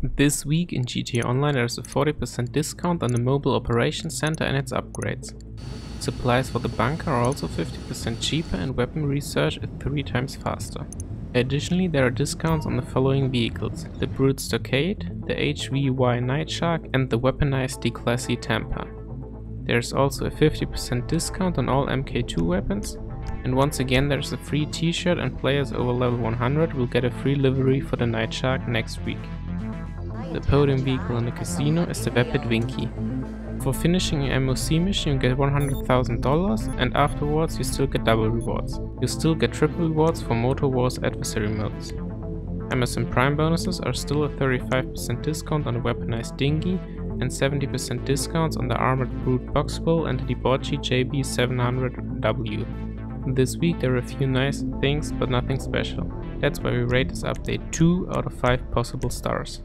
This week in GTA Online there is a 40% discount on the Mobile Operations Center and its upgrades. Supplies for the bunker are also 50% cheaper and weapon research is 3 times faster. Additionally, there are discounts on the following vehicles: the Brute Stockade, the HVY Nightshark and the weaponized Declasse Tampa. There is also a 50% discount on all MK2 weapons, and once again there is a free t-shirt and players over level 100 will get a free livery for the Nightshark next week. The podium vehicle in the casino is the Vapid Winky. For finishing an MOC mission you get $100,000 and afterwards you still get double rewards. You still get triple rewards for Motor Wars adversary modes. Amazon Prime bonuses are still a 35% discount on the weaponized dinghy and 70% discounts on the Armored Brute Boxville and the Debauchee JB700W. This week there are a few nice things but nothing special. That's why we rate this update 2 out of 5 possible stars.